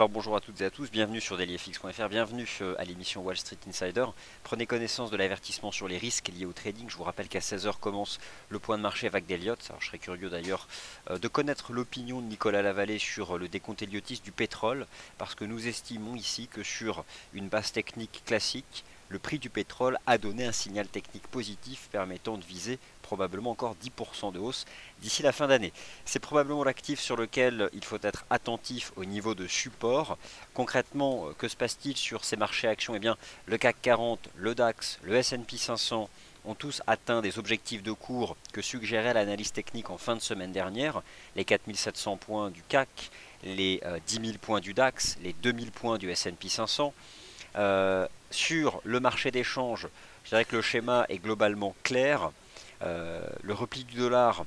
Alors bonjour à toutes et à tous, bienvenue sur DailyFX.fr, bienvenue à l'émission Wall Street Insider. Prenez connaissance de l'avertissement sur les risques liés au trading. Je vous rappelle qu'à 16h commence le point de marché avec d'Elliott. Alors je serais curieux d'ailleurs de connaître l'opinion de Nicolas Lavallée sur le décompte elliottiste du pétrole, parce que nous estimons ici que sur une base technique classique, le prix du pétrole a donné un signal technique positif permettant de viser probablement encore 10% de hausse d'ici la fin d'année. C'est probablement l'actif sur lequel il faut être attentif au niveau de support. Concrètement, que se passe-t-il sur ces marchés actions? Eh bien, le CAC 40, le DAX, le S&P 500 ont tous atteint des objectifs de cours que suggérait l'analyse technique en fin de semaine dernière. Les 4700 points du CAC, les 10 000 points du DAX, les 2000 points du S&P 500. Sur le marché d'échange, je dirais que le schéma est globalement clair. Le repli du dollar,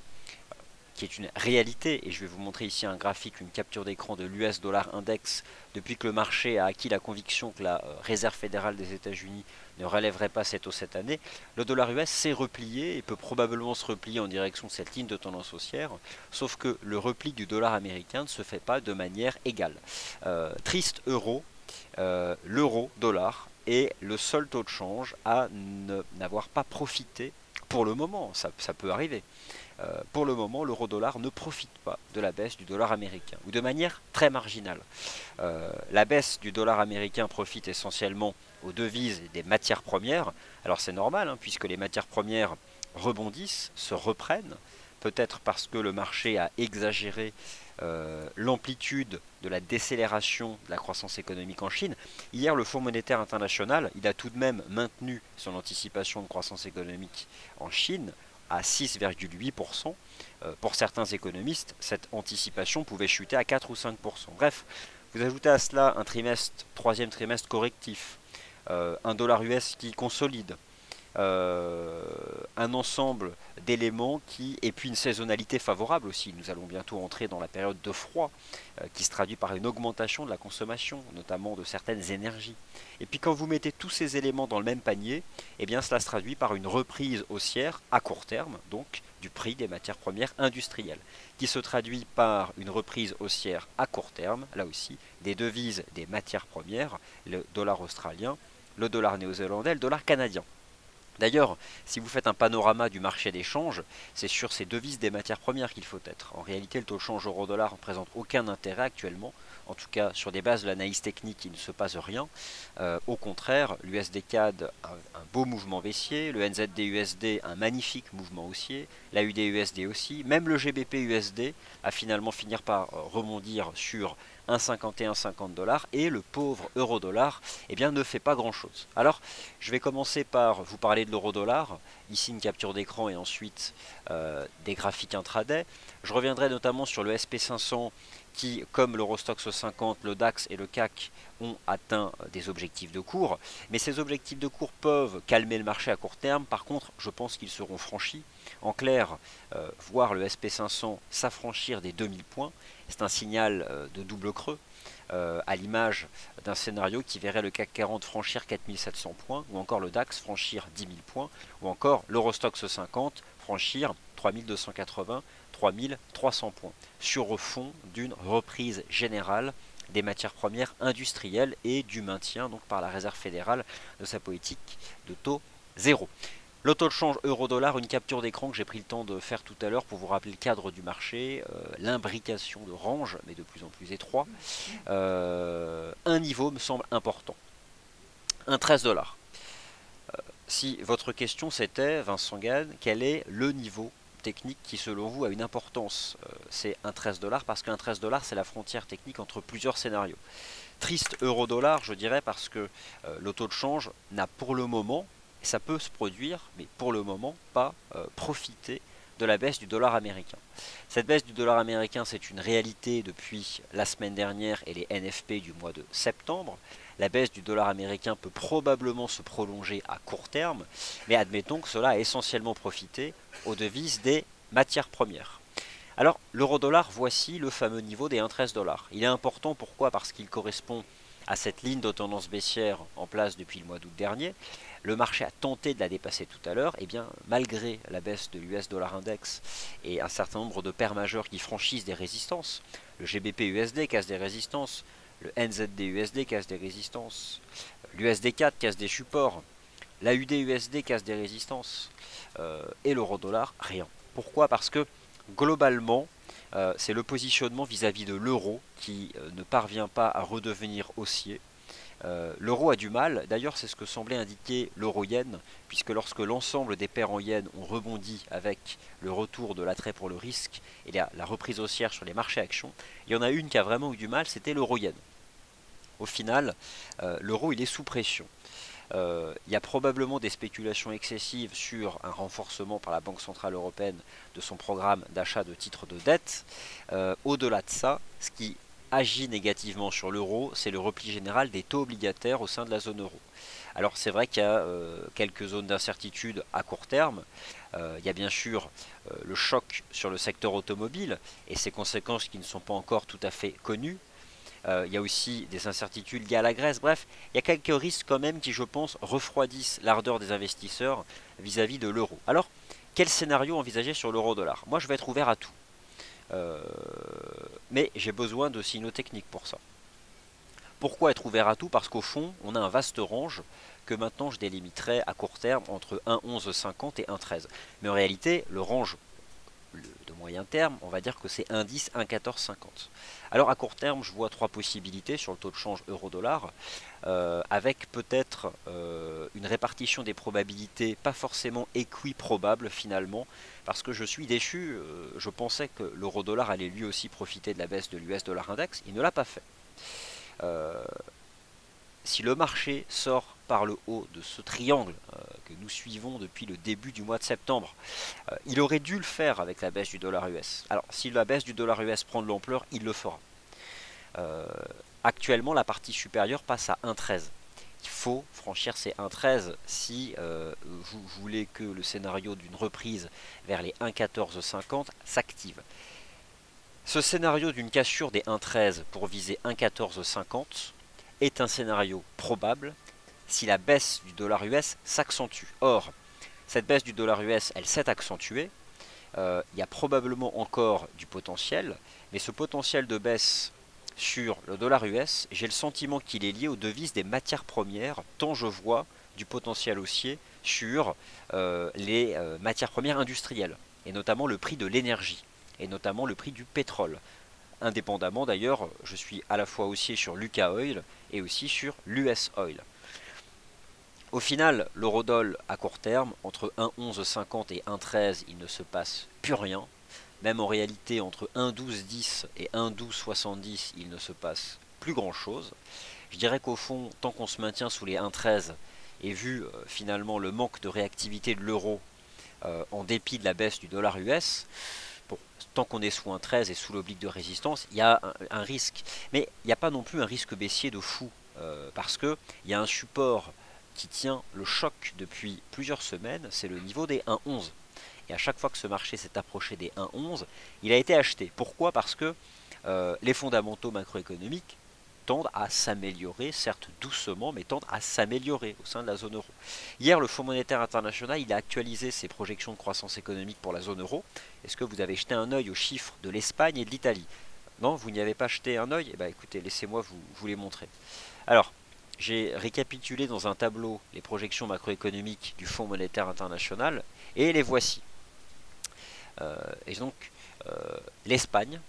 qui est une réalité, et je vais vous montrer ici un graphique, une capture d'écran de l'US dollar index, depuis que le marché a acquis la conviction que la Réserve fédérale des États-Unis ne relèverait pas cette hausse cette année, le dollar US s'est replié et peut probablement se replier en direction de cette ligne de tendance haussière, sauf que le repli du dollar américain ne se fait pas de manière égale. Triste euro, l'euro-dollar est le seul taux de change à n'avoir pas profité pour le moment, ça peut arriver. Pour le moment, l'euro-dollar ne profite pas de la baisse du dollar américain, ou de manière très marginale. La baisse du dollar américain profite essentiellement aux devises et des matières premières. Alors c'est normal, hein, puisque les matières premières rebondissent, se reprennent, peut-être parce que le marché a exagéré l'amplitude de la décélération de la croissance économique en Chine. Hier, le Fonds monétaire international, il a tout de même maintenu son anticipation de croissance économique en Chine à 6,8%. Pour certains économistes, cette anticipation pouvait chuter à 4 ou 5%. Bref, vous ajoutez à cela un trimestre, troisième trimestre correctif, un dollar US qui consolide, un ensemble d'éléments qui, et puis une saisonnalité favorable aussi. Nous allons bientôt entrer dans la période de froid qui se traduit par une augmentation de la consommation, notamment de certaines énergies. Et puis quand vous mettez tous ces éléments dans le même panier, eh bien cela se traduit par une reprise haussière à court terme, donc du prix des matières premières industrielles, qui se traduit par une reprise haussière à court terme, là aussi, des devises des matières premières, le dollar australien, le dollar néo-zélandais, le dollar canadien. D'ailleurs, si vous faites un panorama du marché d'échange, c'est sur ces devises des matières premières qu'il faut être. En réalité, le taux de change euro-dollar ne présente aucun intérêt actuellement. En tout cas, sur des bases de l'analyse technique, il ne se passe rien. Au contraire, l'USD-CAD a un beau mouvement baissier, le NZD-USD un magnifique mouvement haussier, l'AUD-USD aussi. Même le GBP-USD a finalement fini par rebondir sur 1,5150$, et le pauvre euro-dollar eh bien, ne fait pas grand-chose. Alors, je vais commencer par vous parler de l'euro-dollar, ici une capture d'écran et ensuite des graphiques intraday. Je reviendrai notamment sur le SP500 qui, comme l'Eurostoxx 50, le DAX et le CAC, ont atteint des objectifs de cours. Mais ces objectifs de cours peuvent calmer le marché à court terme. Par contre, je pense qu'ils seront franchis. En clair, voir le SP500 s'affranchir des 2000 points, c'est un signal de double creux, à l'image d'un scénario qui verrait le CAC 40 franchir 4700 points, ou encore le DAX franchir 10 000 points, ou encore l'Eurostoxx 50 franchir 3280, 3300 points, sur fond d'une reprise générale des matières premières industrielles et du maintien donc par la Réserve fédérale de sa politique de taux zéro. Le taux de change euro-dollar, une capture d'écran que j'ai pris le temps de faire tout à l'heure pour vous rappeler le cadre du marché, l'imbrication de range, mais de plus en plus étroit. Un niveau me semble important, un 13$. Si votre question c'était, Vincent Gann, quel est le niveau technique qui selon vous a une importance? C'est un 13$, parce qu'un 13$ c'est la frontière technique entre plusieurs scénarios. Triste euro-dollar, je dirais, parce que le taux de change n'a pour le moment, ça peut se produire, mais pour le moment, pas profiter de la baisse du dollar américain. Cette baisse du dollar américain, c'est une réalité depuis la semaine dernière et les NFP du mois de septembre. La baisse du dollar américain peut probablement se prolonger à court terme, mais admettons que cela a essentiellement profité aux devises des matières premières. Alors, l'euro-dollar, voici le fameux niveau des 1,13$. Il est important, pourquoi? Parce qu'il correspond à cette ligne de tendance baissière en place depuis le mois d'août dernier. Le marché a tenté de la dépasser tout à l'heure, et bien malgré la baisse de l'US dollar index et un certain nombre de paires majeures qui franchissent des résistances, le GBP-USD casse des résistances, le NZD-USD casse des résistances, l'USD-CAD casse des supports, l'AUD-USD casse des résistances et l'euro-dollar, rien. Pourquoi? Parce que globalement, c'est le positionnement vis-à-vis de l'euro qui ne parvient pas à redevenir haussier. L'euro a du mal, d'ailleurs c'est ce que semblait indiquer l'euro-yen, puisque lorsque l'ensemble des paires en yen ont rebondi avec le retour de l'attrait pour le risque et la reprise haussière sur les marchés actions, il y en a une qui a vraiment eu du mal, c'était l'euro-yen. Au final, l'euro il est sous pression. Il y a probablement des spéculations excessives sur un renforcement par la Banque Centrale Européenne de son programme d'achat de titres de dette. Au-delà de ça, ce qui agit négativement sur l'euro, c'est le repli général des taux obligataires au sein de la zone euro. Alors c'est vrai qu'il y a quelques zones d'incertitude à court terme. Il y a bien sûr le choc sur le secteur automobile et ses conséquences qui ne sont pas encore tout à fait connues. Il y a aussi des incertitudes liées à la Grèce. Bref, il y a quelques risques quand même qui, je pense, refroidissent l'ardeur des investisseurs vis-à-vis de l'euro. Alors, quel scénario envisager sur l'euro-dollar? Moi, je vais être ouvert à tout. Mais j'ai besoin de signaux techniques pour ça. Pourquoi être ouvert à tout? Parce qu'au fond, on a un vaste range que maintenant je délimiterai à court terme entre 1,1150 et 1,13. Mais en réalité, le range de moyen terme, on va dire que c'est 1,10, 1,1450. Alors à court terme, je vois trois possibilités sur le taux de change euro-dollar, avec peut-être une répartition des probabilités pas forcément équiprobable finalement, parce que je suis déçu, je pensais que l'euro-dollar allait lui aussi profiter de la baisse de l'US dollar index, il ne l'a pas fait. Si le marché sort par le haut de ce triangle que nous suivons depuis le début du mois de septembre, il aurait dû le faire avec la baisse du dollar US. Alors si la baisse du dollar US prend de l'ampleur, il le fera. Actuellement, la partie supérieure passe à 1,13. Il faut franchir ces 1,13 si vous voulez que le scénario d'une reprise vers les 1,1450 s'active. Ce scénario d'une cassure des 1,13 pour viser 1,1450 est un scénario probable si la baisse du dollar US s'accentue. Or, cette baisse du dollar US, elle s'est accentuée. Il y a probablement encore du potentiel, mais ce potentiel de baisse sur le dollar US, j'ai le sentiment qu'il est lié aux devises des matières premières, tant je vois du potentiel haussier sur les matières premières industrielles, et notamment le prix de l'énergie, et notamment le prix du pétrole. Indépendamment d'ailleurs, je suis à la fois haussier sur UK Oil et aussi sur l'US Oil. Au final, l'eurodoll à court terme, entre 1,1150 et 1,13, il ne se passe plus rien. Même en réalité, entre 1,1210 et 1,1270, il ne se passe plus grand-chose. Je dirais qu'au fond, tant qu'on se maintient sous les 1,13 et vu finalement le manque de réactivité de l'euro en dépit de la baisse du dollar US, bon, tant qu'on est sous 1,13 et sous l'oblique de résistance, il y a un risque. Mais il n'y a pas non plus un risque baissier de fou, parce qu'il y a un support qui tient le choc depuis plusieurs semaines, c'est le niveau des 1,11. Et à chaque fois que ce marché s'est approché des 1,11, il a été acheté. Pourquoi? Parce que les fondamentaux macroéconomiques tendent à s'améliorer, certes doucement, mais tendent à s'améliorer au sein de la zone euro. Hier, le Fonds monétaire international, il a actualisé ses projections de croissance économique pour la zone euro. Est-ce que vous avez jeté un œil aux chiffres de l'Espagne et de l'Italie? Non, vous n'y avez pas jeté un œil? Eh bien, écoutez, laissez-moi vous les montrer. Alors, j'ai récapitulé dans un tableau les projections macroéconomiques du Fonds monétaire international, et les voici. Et donc, l'Espagne,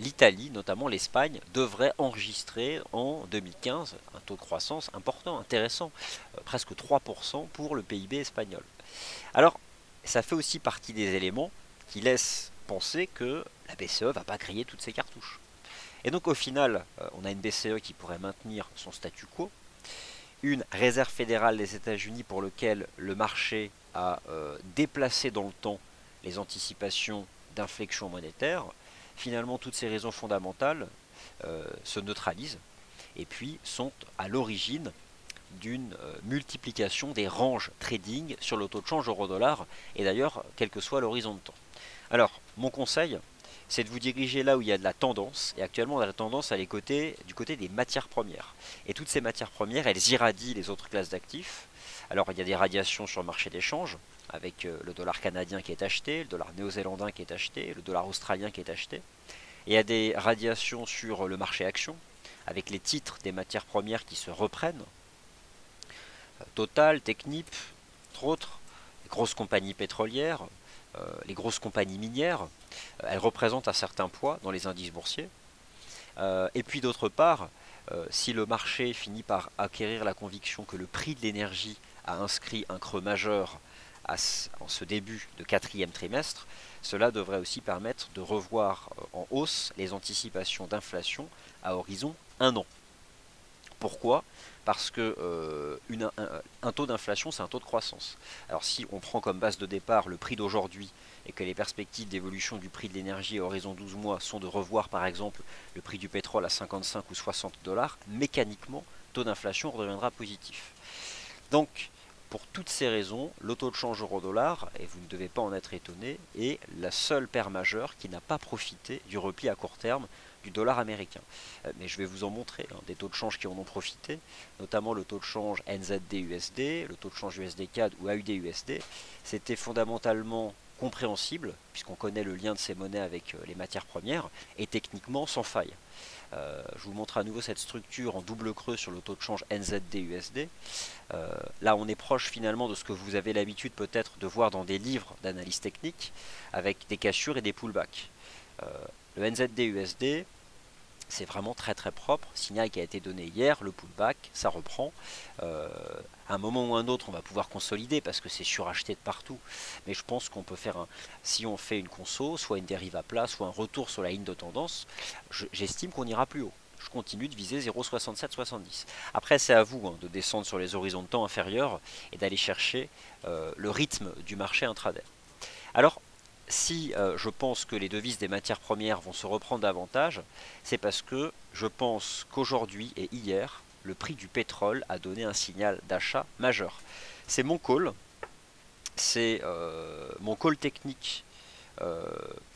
l'Italie, notamment l'Espagne, devrait enregistrer en 2015 un taux de croissance important, intéressant, presque 3% pour le PIB espagnol. Alors, ça fait aussi partie des éléments qui laissent penser que la BCE ne va pas griller toutes ses cartouches. Et donc au final, on a une BCE qui pourrait maintenir son statu quo, une réserve fédérale des États-Unis pour laquelle le marché a déplacé dans le temps les anticipations d'inflexion monétaire. Finalement, toutes ces raisons fondamentales se neutralisent et puis sont à l'origine d'une multiplication des ranges trading sur le taux de change euro-dollar et d'ailleurs, quel que soit l'horizon de temps. Alors, mon conseil, c'est de vous diriger là où il y a de la tendance, et actuellement on a la tendance à les côtés, du côté des matières premières. Et toutes ces matières premières, elles irradient les autres classes d'actifs. Alors il y a des radiations sur le marché des changes, avec le dollar canadien qui est acheté, le dollar néo-zélandais qui est acheté, le dollar australien qui est acheté. Et il y a des radiations sur le marché action, avec les titres des matières premières qui se reprennent. Total, Technip, entre autres, les grosses compagnies pétrolières, les grosses compagnies minières, elles représentent un certain poids dans les indices boursiers. Et puis d'autre part, si le marché finit par acquérir la conviction que le prix de l'énergie a inscrit un creux majeur en ce début de quatrième trimestre, cela devrait aussi permettre de revoir en hausse les anticipations d'inflation à horizon 1 an. Pourquoi ? Parce que un taux d'inflation, c'est un taux de croissance. Alors si on prend comme base de départ le prix d'aujourd'hui et que les perspectives d'évolution du prix de l'énergie à horizon 12 mois sont de revoir par exemple le prix du pétrole à 55 ou 60 $, mécaniquement, le taux d'inflation redeviendra positif. Donc, pour toutes ces raisons, le taux de change euro-dollar, et vous ne devez pas en être étonné, est la seule paire majeure qui n'a pas profité du repli à court terme du dollar américain. Mais je vais vous en montrer des taux de change qui en ont profité, notamment le taux de change NZD-USD, le taux de change USD-CAD ou AUD-USD. C'était fondamentalement compréhensible, puisqu'on connaît le lien de ces monnaies avec les matières premières, et techniquement sans faille. Je vous montre à nouveau cette structure en double creux sur le taux de change NZD-USD. Là, on est proche finalement de ce que vous avez l'habitude peut-être de voir dans des livres d'analyse technique, avec des cassures et des pullbacks. Le NZD-USD, c'est vraiment très très propre, signal qui a été donné hier, le pullback, ça reprend. À un moment ou un autre, on va pouvoir consolider parce que c'est suracheté de partout. Mais je pense qu'on peut faire, si on fait une conso, soit une dérive à plat, soit un retour sur la ligne de tendance, j'estime qu'on ira plus haut. Je continue de viser 0,6770. Après, c'est à vous de descendre sur les horizons de temps inférieurs et d'aller chercher le rythme du marché intraday. Alors, si je pense que les devises des matières premières vont se reprendre davantage, c'est parce que je pense qu'aujourd'hui et hier, le prix du pétrole a donné un signal d'achat majeur. C'est mon call, c'est mon call technique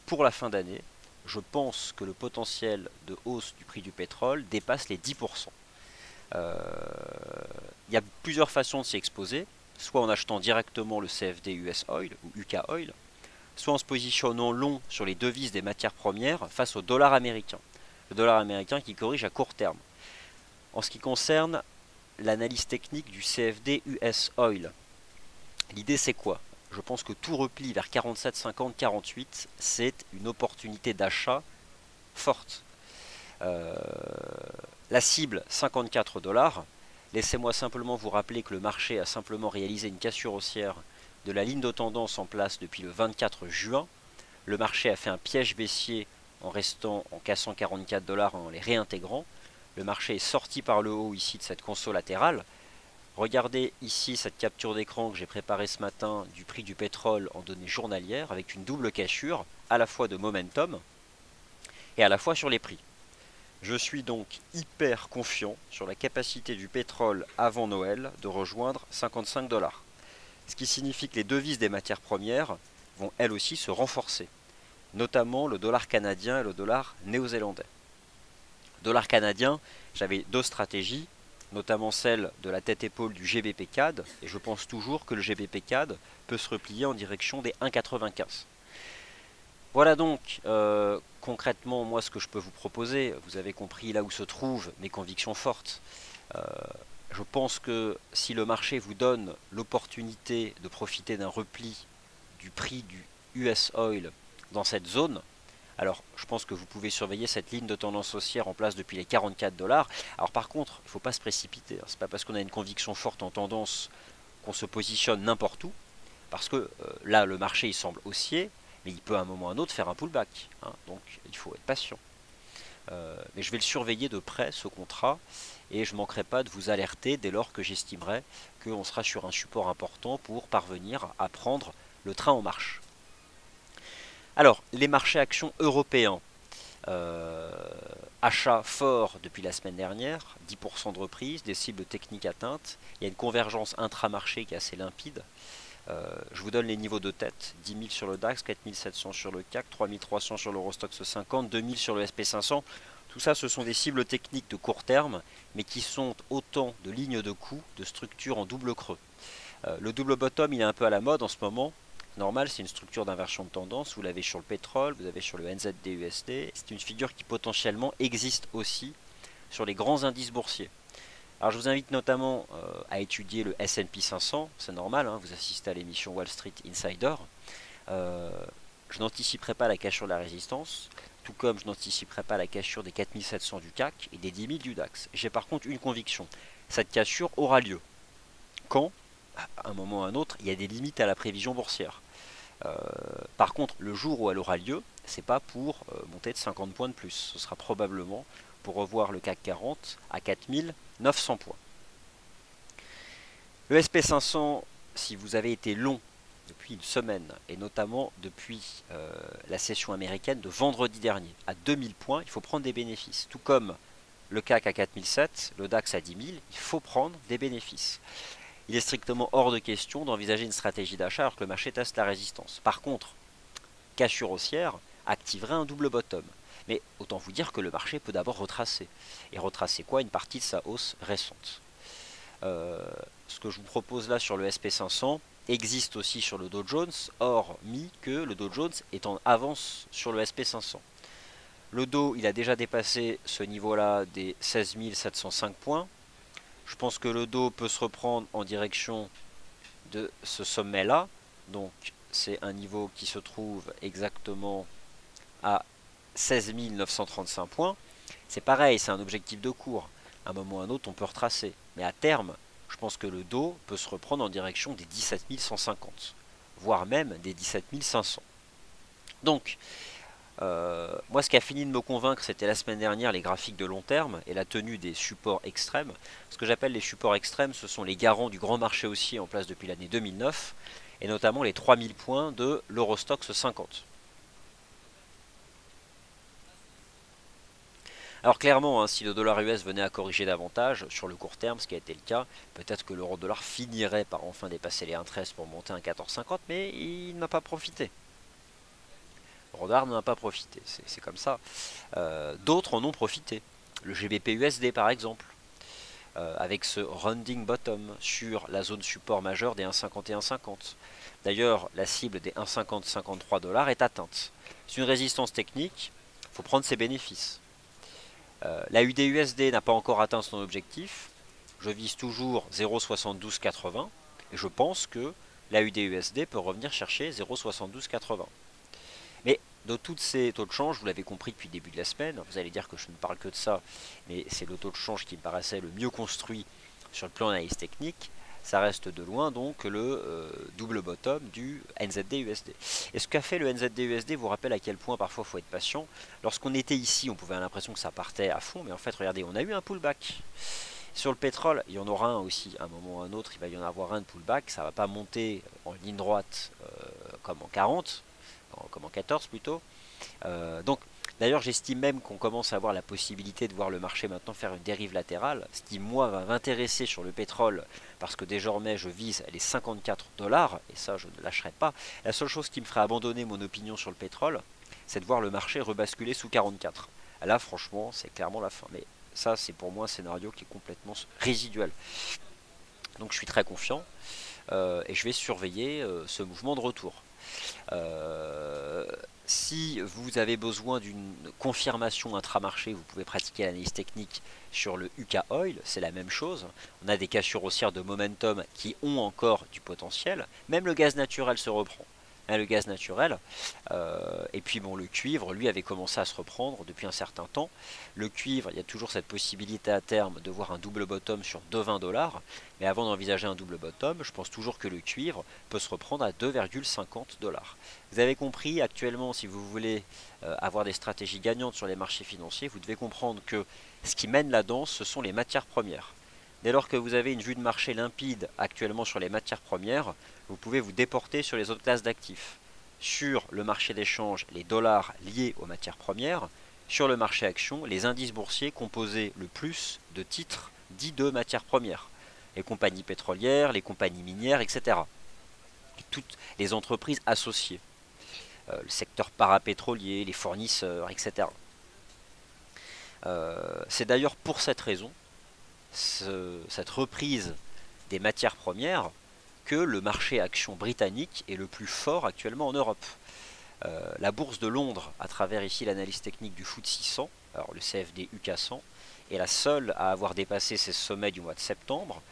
pour la fin d'année. Je pense que le potentiel de hausse du prix du pétrole dépasse les 10 %. Il y a plusieurs façons de s'y exposer, soit en achetant directement le CFD US Oil ou UK Oil, soit en se positionnant long sur les devises des matières premières face au dollar américain. Le dollar américain qui corrige à court terme. En ce qui concerne l'analyse technique du CFD US Oil, l'idée c'est quoi? Je pense que tout repli vers 47, 50, 48, c'est une opportunité d'achat forte. La cible, 54 $. Laissez-moi simplement vous rappeler que le marché a simplement réalisé une cassure haussière de la ligne de tendance en place depuis le 24 juin. Le marché a fait un piège baissier en restant en cassant 44 $ en les réintégrant. Le marché est sorti par le haut ici de cette conso latérale. Regardez ici cette capture d'écran que j'ai préparée ce matin du prix du pétrole en données journalières avec une double cassure à la fois de momentum et à la fois sur les prix. Je suis donc hyper confiant sur la capacité du pétrole avant Noël de rejoindre 55 $. Ce qui signifie que les devises des matières premières vont elles aussi se renforcer, notamment le dollar canadien et le dollar néo-zélandais. Le dollar canadien, j'avais deux stratégies, notamment celle de la tête-épaule du GBP-CAD, et je pense toujours que le GBP-CAD peut se replier en direction des 1,95 $. Voilà donc concrètement moi ce que je peux vous proposer. Vous avez compris là où se trouvent mes convictions fortes. Je pense que si le marché vous donne l'opportunité de profiter d'un repli du prix du US Oil dans cette zone, alors je pense que vous pouvez surveiller cette ligne de tendance haussière en place depuis les 44 $. Alors par contre, il ne faut pas se précipiter. Ce n'est pas parce qu'on a une conviction forte en tendance qu'on se positionne n'importe où. Parce que là, le marché il semble haussier, mais il peut à un moment ou à un autre faire un pullback. Donc il faut être patient. Mais je vais le surveiller de près, ce contrat, et je ne manquerai pas de vous alerter dès lors que j'estimerai qu'on sera sur un support important pour parvenir à prendre le train en marche. Alors, les marchés actions européens, achats forts depuis la semaine dernière, 10 % de reprise, des cibles techniques atteintes, il y a une convergence intramarché qui est assez limpide. Je vous donne les niveaux de tête, 10 000 sur le DAX, 4 700 sur le CAC, 3 300 sur l'Eurostoxx 50, 2 000 sur le SP 500. Tout ça, ce sont des cibles techniques de court terme, mais qui sont autant de lignes de coût, de structures en double creux. Le double bottom, il est un peu à la mode en ce moment. Normal, c'est une structure d'inversion de tendance. Vous l'avez sur le pétrole, vous l'avez sur le NZD-USD. C'est une figure qui potentiellement existe aussi sur les grands indices boursiers. Alors je vous invite notamment à étudier le S&P 500, c'est normal, hein, vous assistez à l'émission Wall Street Insider. Je n'anticiperai pas la cassure de la résistance, tout comme je n'anticiperai pas la cassure des 4700 du CAC et des 10 000 du DAX. J'ai par contre une conviction, cette cassure aura lieu. Quand, à un moment ou à un autre, il y a des limites à la prévision boursière. Par contre, le jour où elle aura lieu, c'est pas pour monter de 50 points de plus, ce sera probablement pour revoir le CAC 40 à 4900 points. Le SP500, si vous avez été long depuis une semaine, et notamment depuis la session américaine de vendredi dernier, à 2000 points, il faut prendre des bénéfices. Tout comme le CAC à 4700, le DAX à 10 000, il faut prendre des bénéfices. Il est strictement hors de question d'envisager une stratégie d'achat alors que le marché teste la résistance. Par contre, cassure haussière activerait un double bottom. Mais autant vous dire que le marché peut d'abord retracer. Et retracer quoi? Une partie de sa hausse récente. Ce que je vous propose là sur le SP500 existe aussi sur le Dow Jones, hormis que le Dow Jones est en avance sur le SP500. Le Dow, il a déjà dépassé ce niveau-là des 16 705 points. Je pense que le Dow peut se reprendre en direction de ce sommet-là. Donc c'est un niveau qui se trouve exactement à 16 935 points, c'est pareil, c'est un objectif de cours. À un moment ou à un autre, on peut retracer. Mais à terme, je pense que le Dow peut se reprendre en direction des 17 150, voire même des 17 500. Donc, moi, ce qui a fini de me convaincre, c'était la semaine dernière les graphiques de long terme et la tenue des supports extrêmes. Ce que j'appelle les supports extrêmes, ce sont les garants du grand marché haussier en place depuis l'année 2009, et notamment les 3000 points de l'Eurostoxx 50. Alors clairement, hein, si le dollar US venait à corriger davantage sur le court terme, ce qui a été le cas, peut-être que l'euro dollar finirait par enfin dépasser les 1,13 pour monter à 1,1450, mais il n'a pas profité. L'euro dollar n'en a pas profité, c'est comme ça. D'autres en ont profité. Le GBP-USD par exemple, avec ce rounding bottom sur la zone support majeure des 1,5150. D'ailleurs, la cible des 1,5053 $ est atteinte. C'est une résistance technique, il faut prendre ses bénéfices. La AUD-USD n'a pas encore atteint son objectif, je vise toujours 0,7280 et je pense que la AUD-USD peut revenir chercher 0,7280. Mais de tous ces taux de change, vous l'avez compris depuis le début de la semaine, vous allez dire que je ne parle que de ça, mais c'est le taux de change qui me paraissait le mieux construit sur le plan analyse technique, ça reste de loin donc le double bottom du NZD-USD. Et ce qu'a fait le NZD-USD vous rappelle à quel point parfois il faut être patient. Lorsqu'on était ici, on pouvait avoir l'impression que ça partait à fond, mais en fait, regardez, on a eu un pullback. Sur le pétrole, il y en aura un aussi, à un moment ou à un autre, il va y en avoir un de pullback, ça ne va pas monter en ligne droite comme en 40, comme en 14 plutôt. Donc, d'ailleurs, j'estime même qu'on commence à avoir la possibilité de voir le marché maintenant faire une dérive latérale, ce qui, moi, va m'intéresser sur le pétrole, parce que désormais, je vise les 54 $, et ça, je ne lâcherai pas. La seule chose qui me ferait abandonner mon opinion sur le pétrole, c'est de voir le marché rebasculer sous 44. Là, franchement, c'est clairement la fin. Mais ça, c'est pour moi un scénario qui est complètement résiduel. Donc, je suis très confiant, et je vais surveiller ce mouvement de retour. Si vous avez besoin d'une confirmation intramarché, vous pouvez pratiquer l'analyse technique sur le UK Oil, c'est la même chose. On a des cassures haussières de momentum qui ont encore du potentiel. Même le gaz naturel se reprend. Hein, le gaz naturel, et puis bon, le cuivre, lui, avait commencé à se reprendre depuis un certain temps. Le cuivre, il y a toujours cette possibilité à terme de voir un double bottom sur 2,20 $. Mais avant d'envisager un double bottom, je pense toujours que le cuivre peut se reprendre à 2,50 $. Vous avez compris, actuellement, si vous voulez avoir des stratégies gagnantes sur les marchés financiers, vous devez comprendre que ce qui mène la danse, ce sont les matières premières. Dès lors que vous avez une vue de marché limpide actuellement sur les matières premières, vous pouvez vous déporter sur les autres classes d'actifs. Sur le marché d'échange, les dollars liés aux matières premières. Sur le marché action, les indices boursiers composés le plus de titres dits de matières premières. Les compagnies pétrolières, les compagnies minières, etc. Et toutes les entreprises associées. Le secteur parapétrolier, les fournisseurs, etc. C'est d'ailleurs pour cette raison, cette reprise des matières premières, que le marché action britannique est le plus fort actuellement en Europe. La bourse de Londres, à travers ici l'analyse technique du FTSE 100, alors le CFD UK 100, est la seule à avoir dépassé ses sommets du mois de septembre.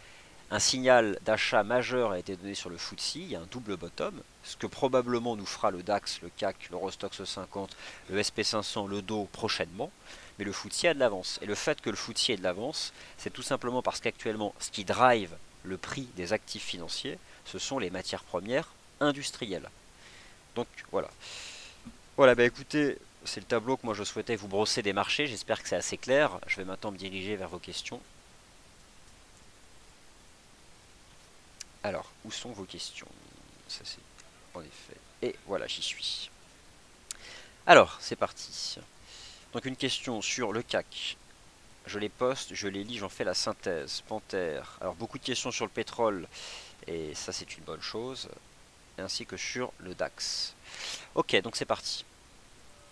Un signal d'achat majeur a été donné sur le FTSE, il y a un double bottom, ce que probablement nous fera le DAX, le CAC, l'Eurostoxx 50, le SP 500, le Dow prochainement, mais le FTSE a de l'avance. Et le fait que le FTSE ait de l'avance, c'est tout simplement parce qu'actuellement, ce qui drive le prix des actifs financiers, ce sont les matières premières industrielles. Donc voilà. Voilà, bah écoutez, c'est le tableau que moi je souhaitais vous brosser des marchés, j'espère que c'est assez clair. Je vais maintenant me diriger vers vos questions. Alors, où sont vos questions? Ça c'est en effet. Et voilà, j'y suis. Alors, c'est parti. Donc une question sur le CAC. Je les poste, je les lis, j'en fais la synthèse. Panthère. Alors beaucoup de questions sur le pétrole, et ça c'est une bonne chose. Ainsi que sur le DAX. Ok, donc c'est parti.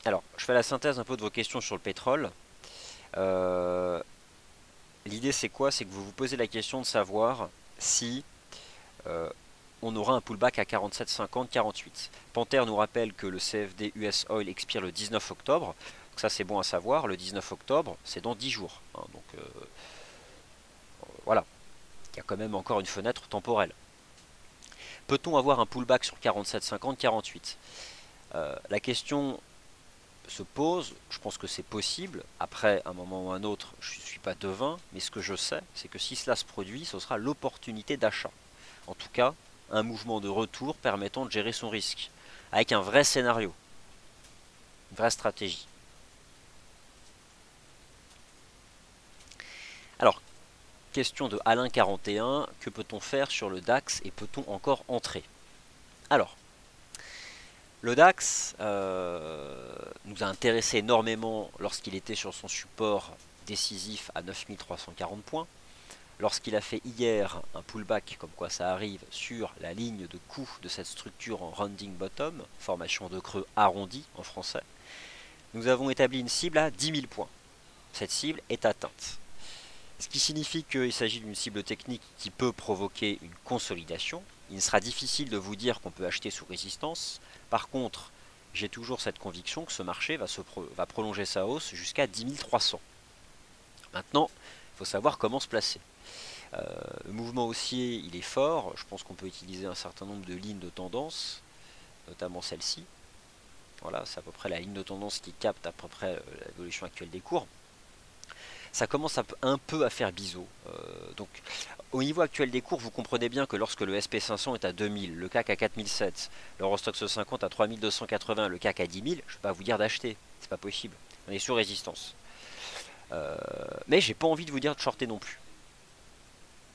Alors, je fais la synthèse un peu de vos questions sur le pétrole. L'idée c'est quoi? C'est que vous vous posez la question de savoir si... on aura un pullback à 47,50, 48. Panthère nous rappelle que le CFD US Oil expire le 19 octobre. Donc ça c'est bon à savoir, le 19 octobre, c'est dans 10 jours. Hein, donc voilà, il y a quand même encore une fenêtre temporelle. Peut-on avoir un pullback sur 47,50, 48? La question se pose, je pense que c'est possible. Après, à un moment ou un autre, je ne suis pas devin, mais ce que je sais, c'est que si cela se produit, ce sera l'opportunité d'achat. En tout cas, un mouvement de retour permettant de gérer son risque, avec un vrai scénario, une vraie stratégie. Alors, question de Alain 41, que peut-on faire sur le DAX et peut-on encore entrer? Alors, le DAX nous a intéressé énormément lorsqu'il était sur son support décisif à 9340 points. Lorsqu'il a fait hier un pullback, comme quoi ça arrive, sur la ligne de coût de cette structure en rounding bottom, formation de creux arrondi en français, nous avons établi une cible à 10 000 points. Cette cible est atteinte. Ce qui signifie qu'il s'agit d'une cible technique qui peut provoquer une consolidation. Il sera difficile de vous dire qu'on peut acheter sous résistance. Par contre, j'ai toujours cette conviction que ce marché va prolonger sa hausse jusqu'à 10 300. Maintenant, il faut savoir comment se placer. Le mouvement haussier, il est fort. Je pense qu'on peut utiliser un certain nombre de lignes de tendance, notamment celle-ci. Voilà, c'est à peu près la ligne de tendance qui capte à peu près l'évolution actuelle des cours. Ça commence un peu à faire biseau. Donc, au niveau actuel des cours, vous comprenez bien que lorsque le S&P 500 est à 2000, le CAC à 4007, l'Eurostoxx 50 à 3280, le CAC à 10 000, je ne vais pas vous dire d'acheter, c'est pas possible. On est sous résistance. Mais j'ai pas envie de vous dire de shorter non plus.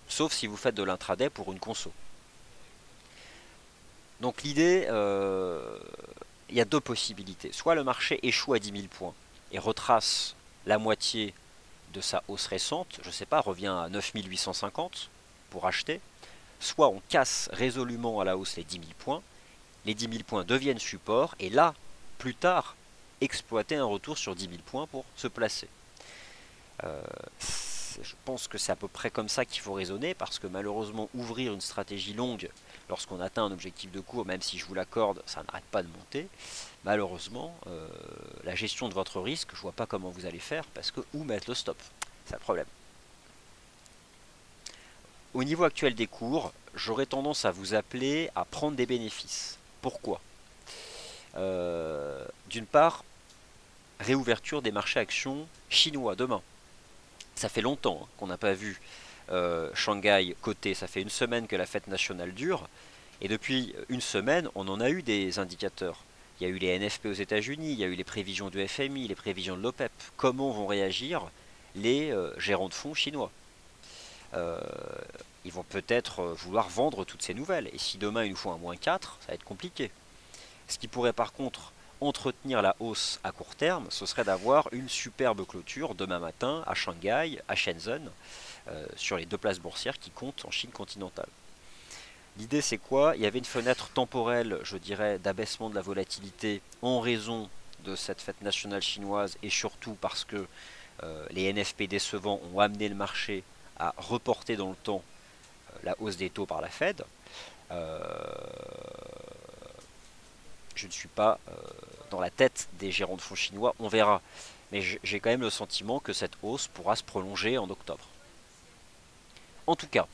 Sauf si vous faites de l'intraday pour une conso. Donc l'idée, il y a deux possibilités. Soit le marché échoue à 10 000 points et retrace la moitié de sa hausse récente, je ne sais pas, revient à 9 850 pour acheter. Soit on casse résolument à la hausse les 10 000 points, les 10 000 points deviennent support et là, plus tard, exploiter un retour sur 10 000 points pour se placer. Je pense que c'est à peu près comme ça qu'il faut raisonner, parce que malheureusement ouvrir une stratégie longue lorsqu'on atteint un objectif de cours, même si je vous l'accorde, ça n'arrête pas de monter, malheureusement la gestion de votre risque, je ne vois pas comment vous allez faire, parce que où mettre le stop, c'est le problème. Au niveau actuel des cours, j'aurais tendance à vous appeler à prendre des bénéfices. Pourquoi? D'une part, réouverture des marchés actions chinois demain. Ça fait longtemps qu'on n'a pas vu Shanghai coté, ça fait une semaine que la fête nationale dure, et depuis une semaine, on en a eu des indicateurs. Il y a eu les NFP aux États-Unis, il y a eu les prévisions du FMI, les prévisions de l'OPEP. Comment vont réagir les gérants de fonds chinois? Ils vont peut-être vouloir vendre toutes ces nouvelles, et si demain ils nous font un -4, ça va être compliqué. Ce qui pourrait par contre entretenir la hausse à court terme, ce serait d'avoir une superbe clôture demain matin à Shanghai, à Shenzhen, sur les deux places boursières qui comptent en Chine continentale. L'idée c'est quoi? Il y avait une fenêtre temporelle, je dirais, d'abaissement de la volatilité en raison de cette fête nationale chinoise et surtout parce que les NFP décevants ont amené le marché à reporter dans le temps la hausse des taux par la Fed. Je ne suis pas dans la tête des gérants de fonds chinois, on verra. mais j'ai quand même le sentiment que cette hausse pourra se prolonger en octobre. En tout cas,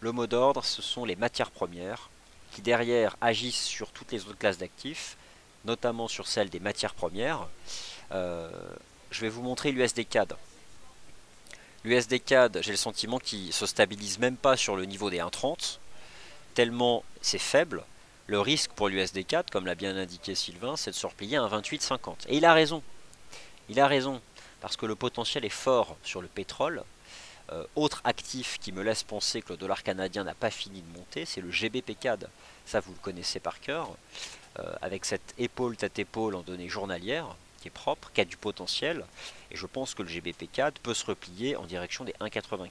le mot d'ordre, ce sont les matières premières qui derrière agissent sur toutes les autres classes d'actifs, notamment sur celle des matières premières. Je vais vous montrer l'USD-CAD. L'USD-CAD, j'ai le sentiment qu'il se stabilise même pas sur le niveau des 1,30, tellement c'est faible. Le risque pour l'USD-CAD, comme l'a bien indiqué Sylvain, c'est de se replier à 1,2850. Et il a raison. Il a raison, parce que le potentiel est fort sur le pétrole. Autre actif qui me laisse penser que le dollar canadien n'a pas fini de monter, c'est le GBP-CAD. Ça, vous le connaissez par cœur. Avec cette épaule, tête-épaule en données journalières, qui est propre, qui a du potentiel. Et je pense que le GBP-CAD peut se replier en direction des 1,95.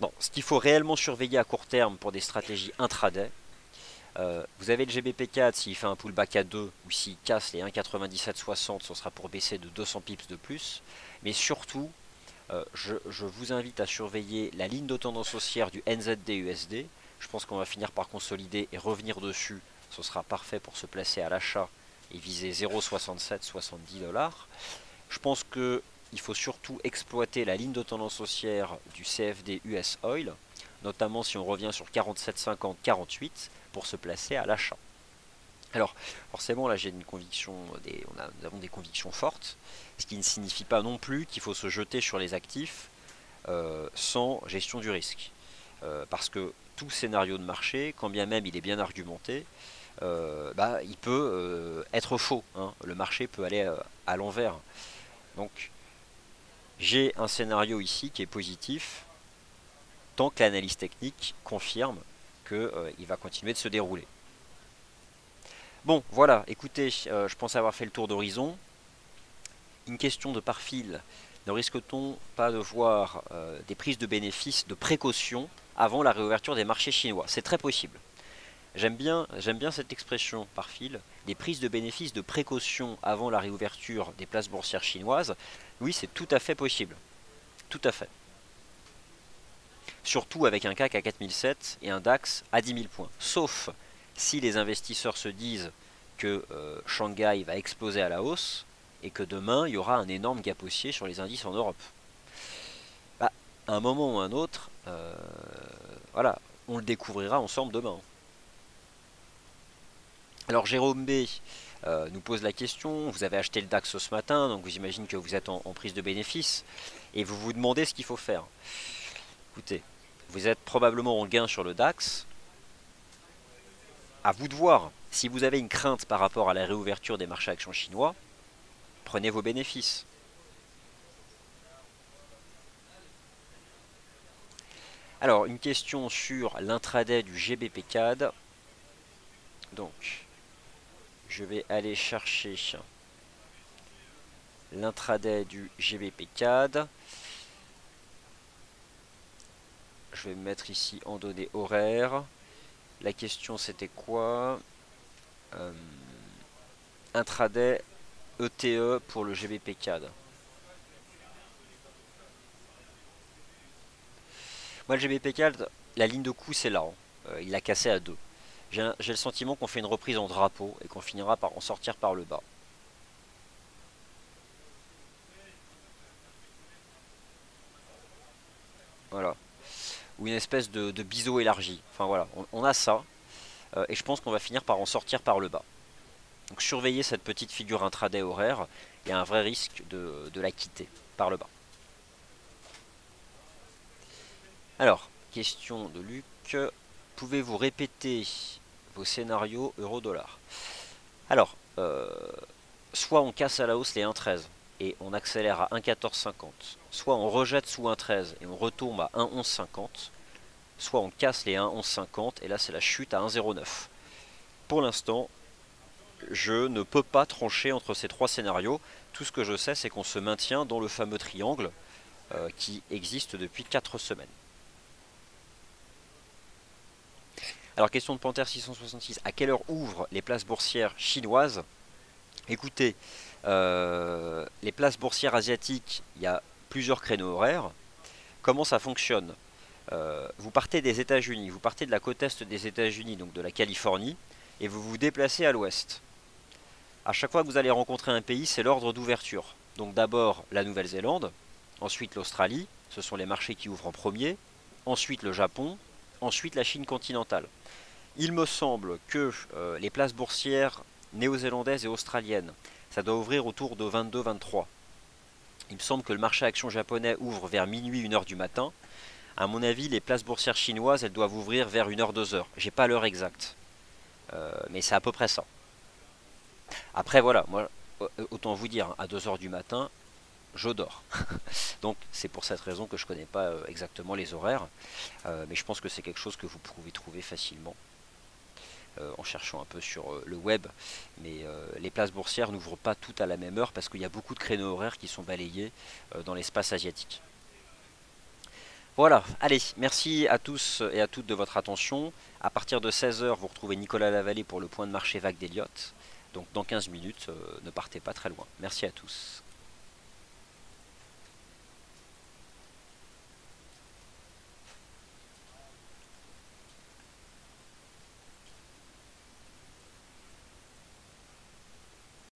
Bon, ce qu'il faut réellement surveiller à court terme pour des stratégies intraday, vous avez le GBP-CAD, s'il fait un pullback à 2 ou s'il casse les 1,9760, ce sera pour baisser de 200 pips de plus. Mais surtout, je vous invite à surveiller la ligne de tendance haussière du NZD-USD. Je pense qu'on va finir par consolider et revenir dessus. Ce sera parfait pour se placer à l'achat et viser 0,6770 $. Je pense qu'il faut surtout exploiter la ligne de tendance haussière du CFD US Oil, notamment si on revient sur 47,50-48 pour se placer à l'achat. Alors forcément là j'ai une conviction, nous avons des convictions fortes, ce qui ne signifie pas non plus qu'il faut se jeter sur les actifs sans gestion du risque. Parce que tout scénario de marché, quand bien même il est bien argumenté, il peut être faux, hein. Le marché peut aller à l'envers. Donc j'ai un scénario ici qui est positif tant que l'analyse technique confirme qu'il va continuer de se dérouler. Bon, voilà, écoutez, je pense avoir fait le tour d'horizon. Une question de par fil. Ne risque-t-on pas de voir des prises de bénéfices de précaution avant la réouverture des marchés chinois? C'est très possible. J'aime bien cette expression par fil. Des prises de bénéfices de précaution avant la réouverture des places boursières chinoises. Oui, c'est tout à fait possible. Tout à fait. Surtout avec un CAC à 4007 et un DAX à 10 000 points. Sauf si les investisseurs se disent que Shanghai va exploser à la hausse et que demain, il y aura un énorme gap haussier sur les indices en Europe. Bah, à un moment ou un autre, voilà, on le découvrira ensemble demain. Alors Jérôme B nous pose la question, vous avez acheté le DAX ce matin, donc vous imaginez que vous êtes en prise de bénéfice, et vous vous demandez ce qu'il faut faire. Écoutez, vous êtes probablement en gain sur le DAX. À vous de voir. Si vous avez une crainte par rapport à la réouverture des marchés actions chinois, prenez vos bénéfices. Alors, une question sur l'intraday du GBP-CAD. Donc, je vais aller chercher l'intraday du GBP-CAD. Je vais me mettre ici en données horaires. La question c'était quoi? Intraday ETE pour le GBP-CAD. Moi le GBP-CAD, la ligne de coup c'est là. Hein. Il l'a cassé à 2. J'ai le sentiment qu'on fait une reprise en drapeau et qu'on finira par en sortir par le bas. Voilà. Ou une espèce de biseau élargi. Enfin voilà, on a ça. Et je pense qu'on va finir par en sortir par le bas. Donc surveillez cette petite figure intraday horaire. Il y a un vrai risque de la quitter par le bas. Alors, question de Luc. Pouvez-vous répéter vos scénarios euro-dollar? Alors, soit on casse à la hausse les 1,13 et on accélère à 1,1450. Soit on rejette sous 1,13 et on retombe à 1,1150. Soit on casse les 1,1150 et là c'est la chute à 1,09. Pour l'instant, je ne peux pas trancher entre ces trois scénarios. Tout ce que je sais, c'est qu'on se maintient dans le fameux triangle qui existe depuis 4 semaines. Alors question de Panthère 666, à quelle heure ouvrent les places boursières chinoises? Écoutez, les places boursières asiatiques, il y a plusieurs créneaux horaires. Comment ça fonctionne? Vous partez des États-Unis, vous partez de la côte est des États-Unis, donc de la Californie, et vous vous déplacez à l'ouest. à chaque fois que vous allez rencontrer un pays, c'est l'ordre d'ouverture. Donc d'abord la Nouvelle-Zélande, ensuite l'Australie, ce sont les marchés qui ouvrent en premier, ensuite le Japon, ensuite la Chine continentale. Il me semble que les places boursières néo-zélandaises et australiennes, ça doit ouvrir autour de 22-23. Il me semble que le marché action japonais ouvre vers minuit, 1h du matin. À mon avis, les places boursières chinoises, elles doivent ouvrir vers 1h, 2h. J'ai pas l'heure exacte. Mais c'est à peu près ça. Après, voilà, moi, autant vous dire, à 2h du matin, je dors. Donc, c'est pour cette raison que je connais pas exactement les horaires. Mais je pense que c'est quelque chose que vous pouvez trouver facilement en cherchant un peu sur le web. Mais les places boursières n'ouvrent pas toutes à la même heure parce qu'il y a beaucoup de créneaux horaires qui sont balayés dans l'espace asiatique. Voilà, allez, merci à tous et à toutes de votre attention. À partir de 16h, vous retrouvez Nicolas Lavallée pour le point de marché vague d'Elliott. Donc dans 15 minutes, ne partez pas très loin. Merci à tous.